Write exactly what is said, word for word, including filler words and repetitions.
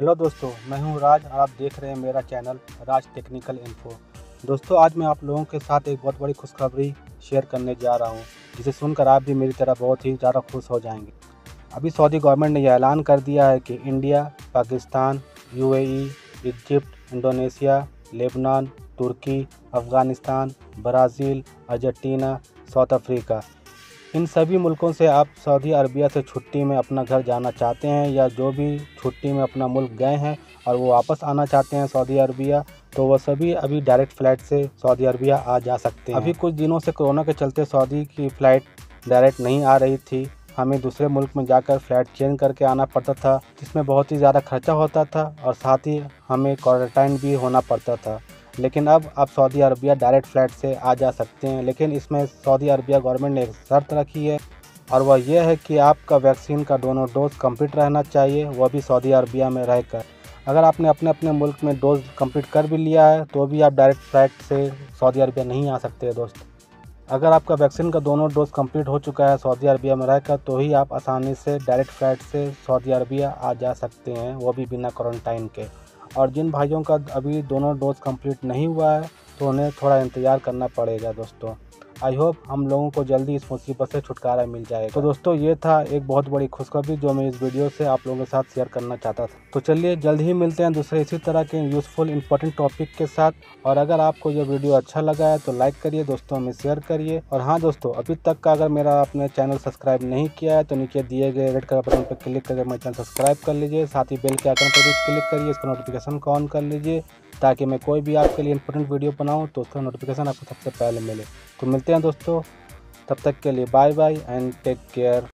Hello दोस्तों, मैं हूं राज और आप देख रहे हैं मेरा चैनल राज टेक्निकल इन्फो। दोस्तों, आज मैं आप लोगों के साथ एक बहुत बड़ी खुशखबरी शेयर करने जा रहा हूं, जिसे सुनकर आप भी मेरी तरह बहुत ही ज़्यादा खुश हो जाएंगे। अभी सऊदी गवर्नमेंट ने यह ऐलान कर दिया है कि India, Pakistan, UAE, Egypt, Indonesia, Lebanon, तुर्की, Afghanistan, Brazil, Argentina, South Africa, इन सभी मुल्कों से आप सऊदी अरबिया से छुट्टी में अपना घर जाना चाहते हैं या जो भी छुट्टी में अपना मुल्क गए हैं और वो वापस आना चाहते हैं सऊदी अरबिया, तो वह सभी अभी डायरेक्ट फ़्लाइट से सऊदी अरबिया आ जा सकते हैं। अभी कुछ दिनों से कोरोना के चलते सऊदी की फ़्लाइट डायरेक्ट नहीं आ रही थी, हमें दूसरे मुल्क में जाकर फ़्लाइट चेंज करके आना पड़ता था, जिसमें बहुत ही ज़्यादा खर्चा होता था और साथ ही हमें क्वारंटाइन भी होना पड़ता था। लेकिन अब आप सऊदी अरबिया डायरेक्ट फ़्लाइट से आ जा सकते हैं, लेकिन इसमें सऊदी अरबिया गवर्नमेंट ने एक शर्त रखी है और वह यह है कि आपका वैक्सीन का दोनों डोज कंप्लीट रहना चाहिए, वह भी सऊदी अरबिया में रहकर। अगर आपने अपने अपने मुल्क में डोज कंप्लीट कर भी लिया है तो भी आप डायरेक्ट फ़्लाइट से सऊदी अरबिया नहीं आ सकते दोस्त। अगर आपका वैक्सीन का दोनों डोज कंप्लीट हो चुका है सऊदी अरबिया में रहकर, तो ही आप आसानी से डायरेक्ट फ़्लाइट से सऊदी अरबिया आ जा सकते हैं, वो भी बिना क्वारंटाइन के। और जिन भाइयों का अभी दोनों डोज कंप्लीट नहीं हुआ है तो उन्हें थोड़ा इंतज़ार करना पड़ेगा दोस्तों। आई होप हम लोगों को जल्दी इस मुसीबत से छुटकारा मिल जाएगा। तो दोस्तों, ये था एक बहुत बड़ी खुशखबरी जो मैं इस वीडियो से आप लोगों के साथ शेयर करना चाहता था। तो चलिए, जल्द ही मिलते हैं दूसरे इसी तरह के यूज़फुल इंपॉर्टेंट टॉपिक के साथ। और अगर आपको यह वीडियो अच्छा लगा है तो लाइक करिए दोस्तों, हमें शेयर करिए। और हाँ दोस्तों, अभी तक का अगर मेरा आपने चैनल सब्सक्राइब नहीं किया है तो नीचे दिए गए रेड कलर बटन पर क्लिक करके मेरा चैनल सब्सक्राइब कर लीजिए, साथ ही बेल के आइकन पर भी क्लिक करिए, इसको नोटिफिकेशन को ऑन कर लीजिए ताकि मैं कोई भी आपके लिए इंपॉर्टेंट वीडियो बनाऊँ तो उसका नोटिफिकेशन आपको सबसे पहले मिले। तो मिलते हैं दोस्तों, तब तक के लिए bye bye and take care.